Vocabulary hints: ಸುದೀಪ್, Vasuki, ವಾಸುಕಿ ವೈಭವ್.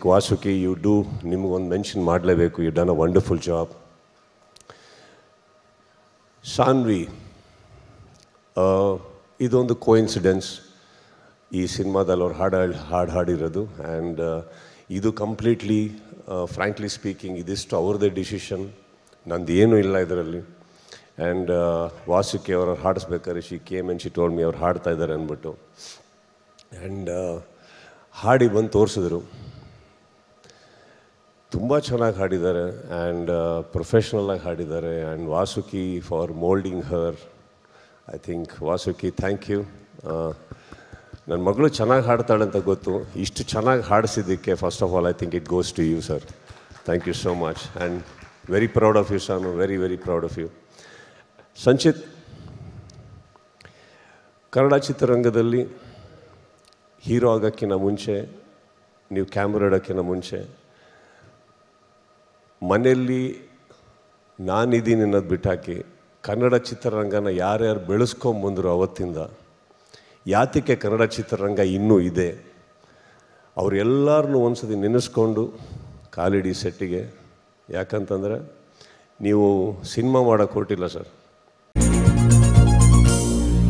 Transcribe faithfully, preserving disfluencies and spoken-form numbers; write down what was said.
Vasuki, you do, Nimugon mentioned Madleveku, you've done a wonderful job. Sanvi, uh, it's on the coincidence. This cinema dal or hard hard hardy radu, and uh, this completely, uh, frankly speaking, this to our decision. Nandi eno illa idaralli, and uh, Vasuki or hardest baker, she came and she told me our hard taidar anbuttu, and uh, hardy ban torsidru. ತುಂಬಾ ಚೆನ್ನಾಗಿ ಹಾಡಿದ್ದಾರೆ and professional ಆಗಿ ಹಾಡಿದ್ದಾರೆ and Vasuki for moulding her I think Vasuki thank you ನನ್ನ ಮಗಳು ಚೆನ್ನಾಗಿ ಹಾಡ್ತಾಳೆ ಅಂತ ಗೊತ್ತು ಇಷ್ಟು ಚೆನ್ನಾಗಿ ಹಾಡಿಸಿದ್ದಕ್ಕೆ first of all I think it goes to you sir thank you so much and very proud of you Sanu very very proud of you Sanchit Kannada ಚಿತ್ರರಂಗದಲ್ಲಿ ಹೀರೋ ಆಗೋಕ್ಕಿಂತ ಮುಂಚೆ ನೀವು ಕ್ಯಾಮ್ರಾ ಇಡೋಕ್ಕಿಂತ ಮುಂಚೆ ಮನೆಯಲ್ಲಿ ನಾನಿದ್ದೀನಿ ಅನ್ನೋದು ಬಿಟ್ಟಾಕಿ ಕನ್ನಡ ಚಿತ್ರರಂಗನ ಯಾರ್ಯಾರು ಬೆಳೆಸ್ಕೊಂಬಂದರು ಅವತ್ತಿಂದ ಯಾತಕ್ಕೆ ಕನ್ನಡ ಚಿತ್ರರಂಗ ಇನ್ನೂ ಇದೆ ಅವರೆಲ್ಲರನ್ನೂ ಒಂದು ಸತಿ ನೆನೆಸ್ಕೊಂಡು ಕಾಲಿಡಿ ಸೆಟ್ಟಿಗೆ ಯಾಕಂತಂದರೆ ನೀವು ಸಿನಿಮಾ ಮಾಡೋಕ್ಕೆ ಹೊರಟಿಲ್ಲ ಸರ್.